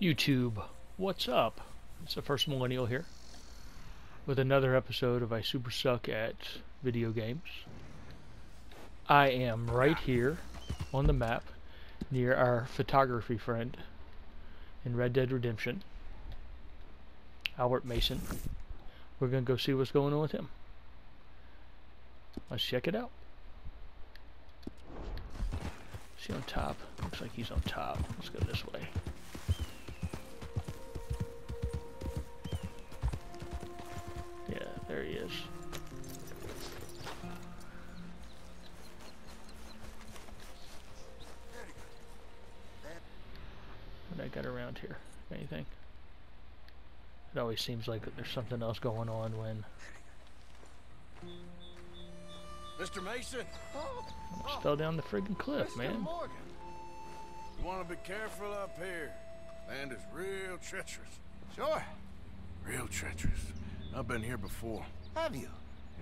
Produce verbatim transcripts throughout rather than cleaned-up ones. YouTube, what's up? It's the First Millennial here with another episode of I Super Suck at Video Games. I am right here on the map near our photography friend in Red Dead Redemption, Albert Mason. We're gonna go see what's going on with him. Let's check it out. Is he on top? Looks like he's on top. Let's go this way. Yeah, there he is. What I got around here? Anything? It always seems like there's something else going on when... Mister Mason, almost fell down the friggin' cliff, Mister man. Morgan. You want to be careful up here. Land is real treacherous. Sure. Real treacherous. I've been here before. Have you?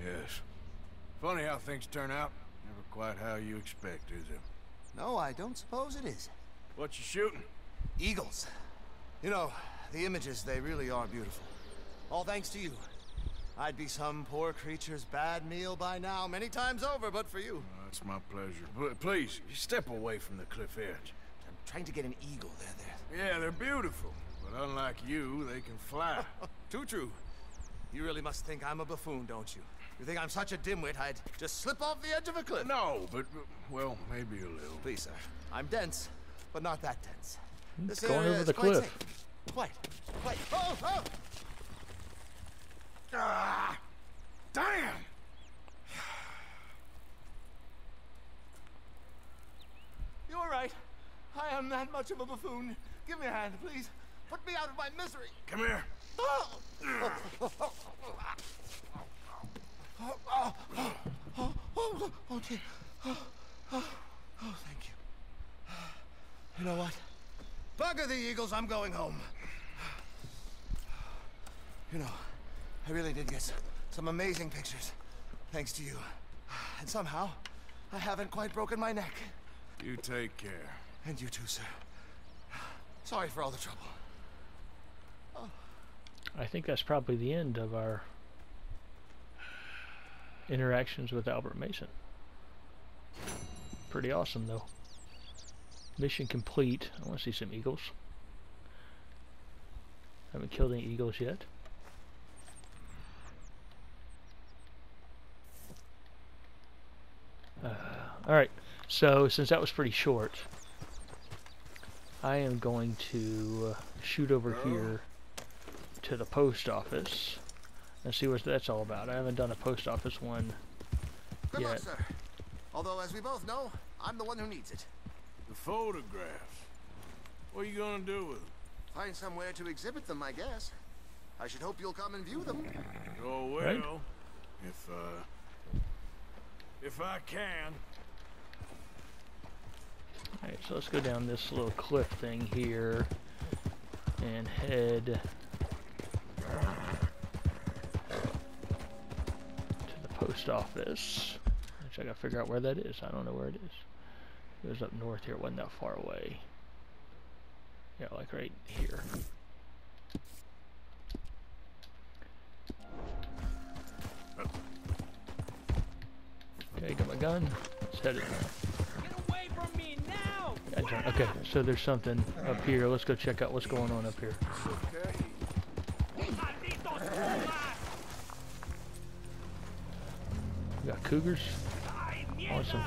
Yes. Funny how things turn out. Never quite how you expect, is it? No, I don't suppose it is. What you shooting? Eagles. You know, the images, they really are beautiful. All thanks to you. I'd be some poor creature's bad meal by now, many times over, but for you. Oh, it's my pleasure. But please, step away from the cliff edge. I'm trying to get an eagle. They're there. Yeah, they're beautiful. But unlike you, they can fly. Too true. You really must think I'm a buffoon, don't you? You think I'm such a dimwit I'd just slip off the edge of a cliff? No, but, well, maybe a little. Please, sir. I'm dense, but not that dense. This is going over the cliff. Safe. Quite, quite. Oh, oh! Ah, damn! You're right. I am that much of a buffoon. Give me a hand, please. Put me out of my misery. Come here. Oh. Oh, oh, oh, oh, oh, oh, dear. Oh, oh, oh, thank you. You know what? Bugger the eagles, I'm going home. You know, I really did get some amazing pictures, thanks to you. And somehow, I haven't quite broken my neck. You take care. And you too, sir. Sorry for all the trouble. Oh. I think that's probably the end of our interactions with Albert Mason. Pretty awesome, though. Mission complete. I want to see some eagles. Haven't killed any eagles yet. Alright, so since that was pretty short, I am going to uh, shoot over oh. here to the post office and see what that's all about. I haven't done a post office one Good yet. Luck, sir. Although, as we both know, I'm the one who needs it. The photographs. What are you going to do with them? Find somewhere to exhibit them, I guess. I should hope you'll come and view them. Oh, well, right? if, uh, if I can... Alright, so let's go down this little cliff thing here and head to the post office. Which I gotta figure out where that is. I don't know where it is. It was up north here, it wasn't that far away. Yeah, like right here. Okay, got my gun. Let's head it down. Okay, so there's something up here. Let's go check out what's going on up here. We got cougars. Awesome.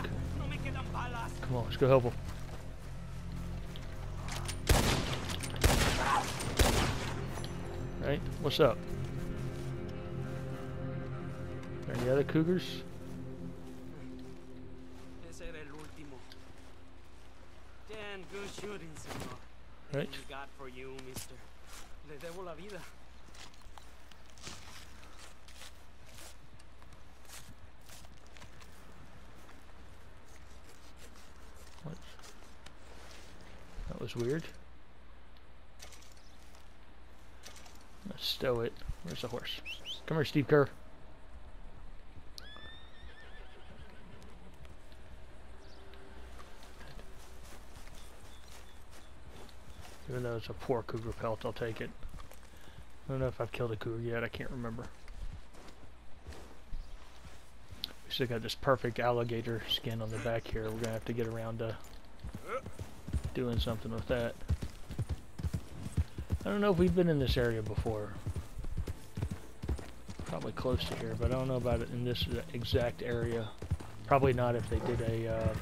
Come on, let's go help them. Right, what's up? Are any other cougars? Good shooting, Senor. Right. We got for you, mister. Le debo la vida. What? That was weird. Let's stow it. Where's the horse? Come here, Steve Kerr. Even though it's a poor cougar pelt, I'll take it. I don't know if I've killed a cougar yet, I can't remember. We still got this perfect alligator skin on the back here. We're going to have to get around to doing something with that. I don't know if we've been in this area before. Probably close to here, but I don't know about it in this exact area. Probably not if they did a... Uh,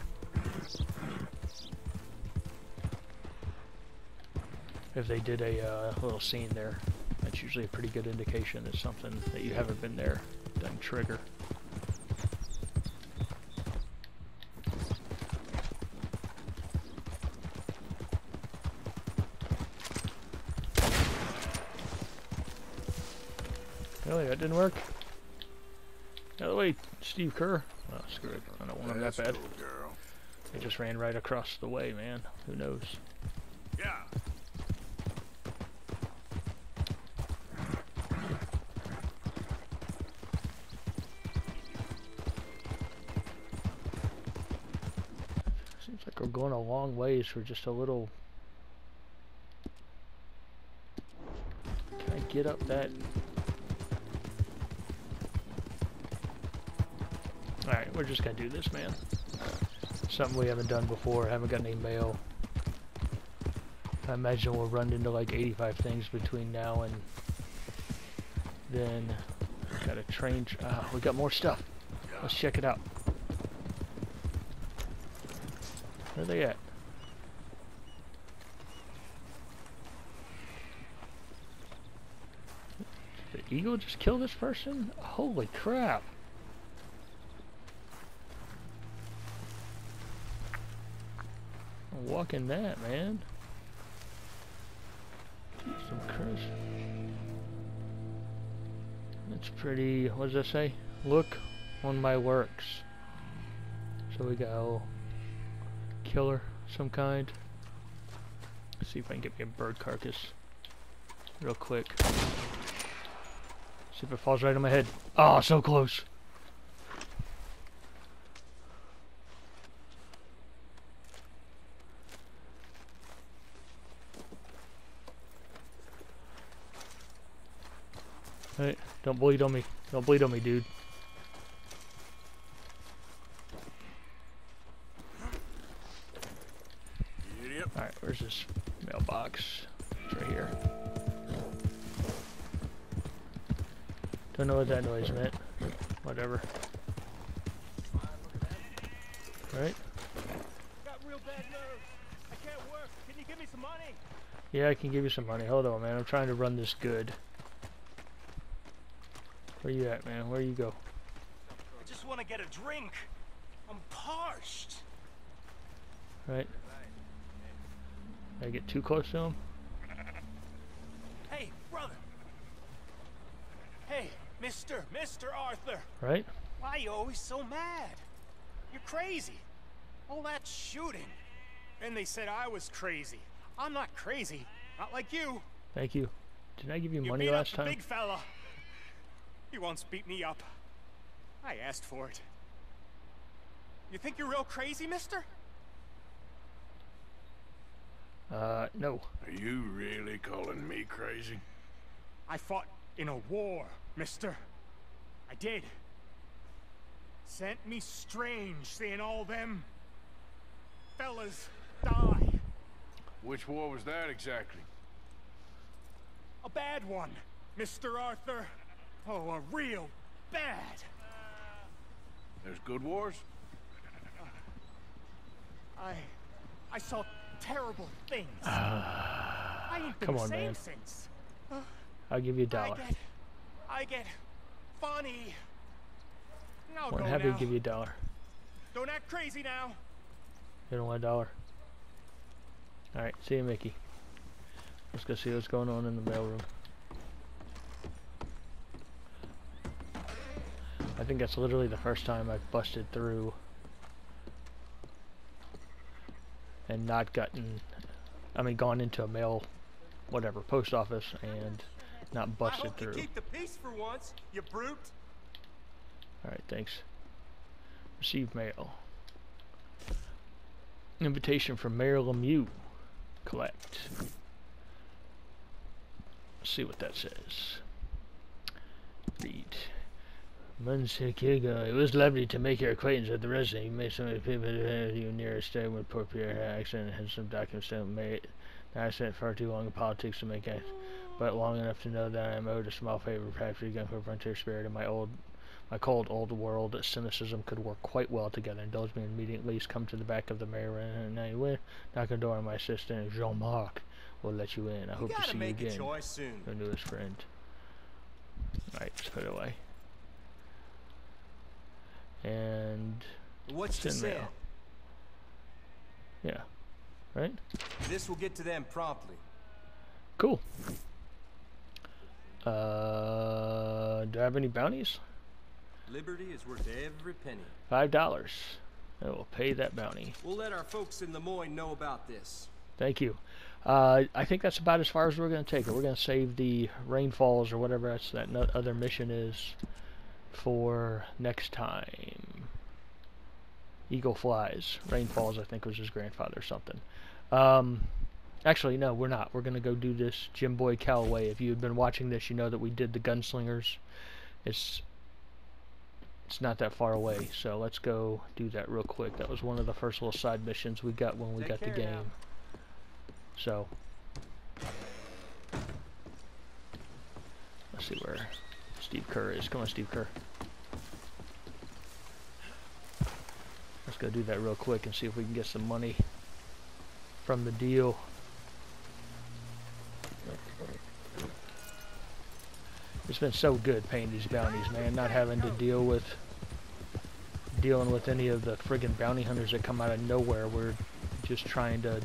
if they did a uh, little scene there. That's usually a pretty good indication that something that you haven't been there doesn't trigger. Really, that didn't work? By the way, Steve Kerr. Oh, screw it. I don't want him that bad. He just ran right across the way, man. Who knows? Yeah. Seems like we're going a long ways for just a little... Can I get up that... Alright, we're just gonna do this, man. Something we haven't done before, haven't got any mail. I imagine we'll run into like eighty-five things between now and then. Got a train. Tr uh, we got more stuff. Let's check it out. Where are they at? Did the eagle just kill this person? Holy crap! Walking that, man. Some curse. That's pretty. What does that say? Look on my works. So we got a killer some kind. Let's see if I can get me a bird carcass real quick. See if it falls right on my head. Oh, so close. Alright, don't bleed on me. Don't bleed on me, dude. Alright, where's this mailbox? It's right here. Don't know what that noise meant. Whatever. Alright. Yeah, I can give you some money. Hold on, man. I'm trying to run this good. Where you at, man? Where you go? I just want to get a drink. I'm parched. Right. Did I get too close to him? Hey, brother. Hey, Mister Mister Arthur. Right? Why are you always so mad? You're crazy. All that shooting. And they said I was crazy. I'm not crazy. Not like you. Thank you. Did I give you, you money beat last up the time? Big fella. He once beat me up. I asked for it. You think you're real crazy, mister? Uh, no. Are you really calling me crazy? I fought in a war, mister. I did. Sent me strange seeing all them fellas die. Which war was that exactly? A bad one, Mister Arthur. Oh, a real bad. There's good wars? I... I saw terrible things. Uh, I ain't been come on, man. Since. Uh, I'll give you a dollar. I get... I get funny. Now go now. I'm happy to give you a dollar. Don't act crazy now. You don't want a dollar. Alright, see you, Mickey. Let's go see what's going on in the mailroom. I think that's literally the first time I've busted through and not gotten, I mean, gone into a mail, whatever, post office and not busted through. I hope you keep the peace for once, you brute. Alright, thanks. Receive mail. Invitation from Mayor Lemieux. Collect. see what that says. Read. Monsieur Hugo, it was lovely to make your acquaintance at the residence. You made so many people you near a stay with poor Pierre accent and had some documents that made an accent far too long in politics to make it, but long enough to know that I am owed a small favor, perhaps you for frontier spirit and my old my cold old world cynicism could work quite well together. Indulge me immediately, come to the back of the mayor and now you win. Knock on the door and my assistant Jean Marc will let you in. I hope you to see make you again. Soon. Your newest friend. Alright, let's put it away. And what's the sale? Yeah. Right? This will get to them promptly. Cool. Uh do I have any bounties? Liberty is worth every penny. Five dollars. I will pay that bounty. We'll let our folks in Lemoyne know about this. Thank you. Uh, I think that's about as far as we're going to take it. We're going to save the rainfalls or whatever else that no other mission is for next time. Eagle Flies. Rainfalls, I think, was his grandfather or something. Um, actually, no, we're not. We're going to go do this Jim Boy Calloway. If you've been watching this, you know that we did the Gunslingers. It's... It's not that far away, so let's go do that real quick. That was one of the first little side missions we got when we got the game. So let's see where Steve Kerr is. Come on, Steve Kerr. Let's go do that real quick and see if we can get some money from the deal. It's been so good paying these bounties, man. Not having to deal with dealing with any of the friggin' bounty hunters that come out of nowhere. We're just trying to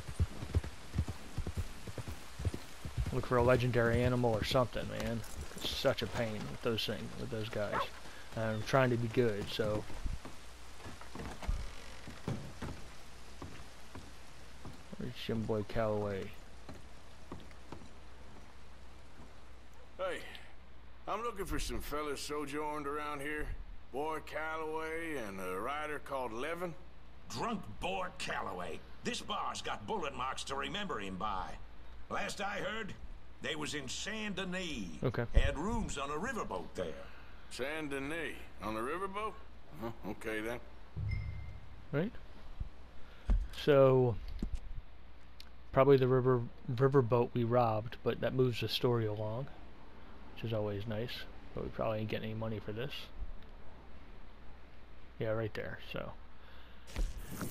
look for a legendary animal or something, man. It's such a pain with those things, with those guys. I'm trying to be good, so. Where's Jim Boy Calloway? Hey. I'm looking for some fellas sojourned around here. Boy Calloway and a rider called Levin. Drunk Boy Calloway. This bar's got bullet marks to remember him by. Last I heard, they was in Saint Denis. Okay. Had rooms on a riverboat there. Saint Denis? On the riverboat? Uh, okay then. Right. So, probably the river riverboat we robbed, but that moves the story along. Which is always nice, but we probably ain't getting any money for this. Yeah, right there. So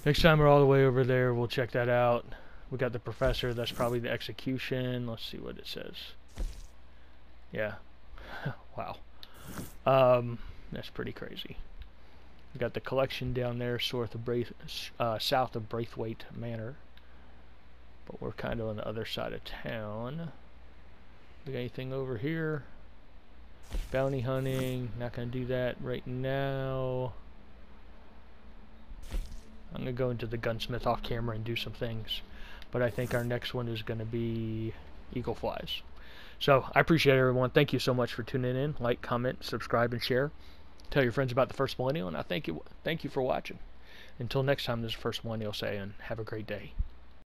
next time we're all the way over there, we'll check that out. We got the professor. That's probably the execution. Let's see what it says. Yeah. Wow. Um, that's pretty crazy. We got the collection down there, south of Braith, uh, south of Braithwaite Manor. But we're kind of on the other side of town. We got anything over here? Bounty hunting. Not gonna do that right now. I'm gonna go into the gunsmith off camera and do some things, but I think our next one is gonna be Eagle Flies. So I appreciate everyone. Thank you so much for tuning in. Like, comment, subscribe, and share. Tell your friends about the First Millennial, and I thank you. Thank you for watching. Until next time, this is First Millennial saying, have a great day.